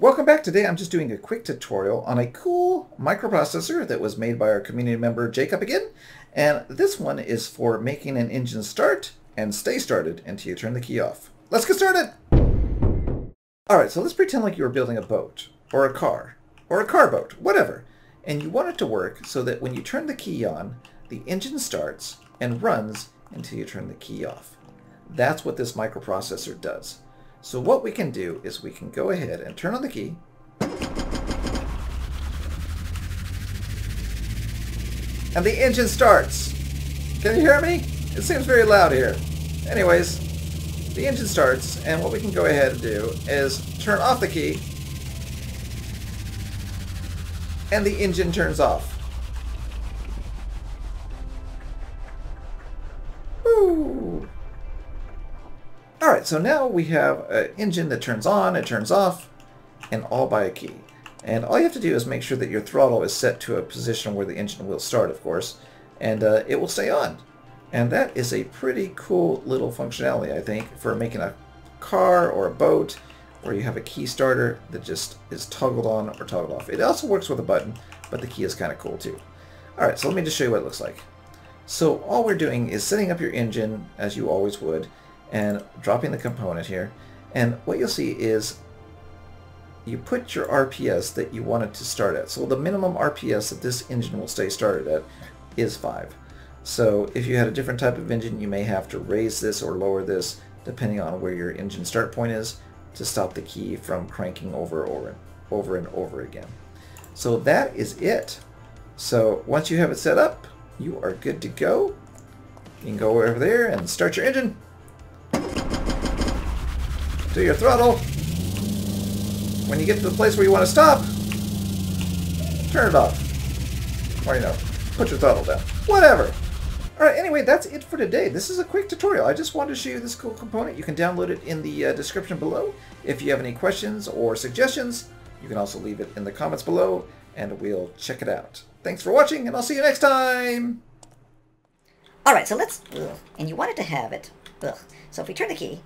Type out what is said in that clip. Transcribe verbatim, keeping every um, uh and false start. Welcome back. Today I'm just doing a quick tutorial on a cool microprocessor that was made by our community member Jacob again, and this one is for making an engine start and stay started until you turn the key off. Let's get started! Alright, so let's pretend like you were building a boat, or a car, or a car boat, whatever, and you want it to work so that when you turn the key on, the engine starts and runs until you turn the key off. That's what this microprocessor does. So what we can do is we can go ahead and turn on the key. And the engine starts. Can you hear me? It seems very loud here. Anyways, the engine starts, and what we can go ahead and do is turn off the key. And the engine turns off. Woo! Alright, so now we have an engine that turns on, it turns off, and all by a key. And all you have to do is make sure that your throttle is set to a position where the engine will start, of course, and uh, it will stay on. And that is a pretty cool little functionality, I think, for making a car or a boat where you have a key starter that just is toggled on or toggled off. It also works with a button, but the key is kind of cool too. Alright, so let me just show you what it looks like. So all we're doing is setting up your engine as you always would, and dropping the component here, and what you'll see is you put your R P S that you want it to start at. So the minimum R P S that this engine will stay started at is five. So if you had a different type of engine, you may have to raise this or lower this depending on where your engine start point is to stop the key from cranking over or over and over again. So that is it. So once you have it set up, you are good to go. You can go over there and start your engine. Do your throttle. When you get to the place where you want to stop, turn it off. Or, you know, put your throttle down. Whatever. Alright, anyway, that's it for today. This is a quick tutorial. I just wanted to show you this cool component. You can download it in the uh, description below. If you have any questions or suggestions, you can also leave it in the comments below, and we'll check it out. Thanks for watching, and I'll see you next time! Alright, so let's... Ugh, and you wanted to have it. Ugh. So if we turn the key...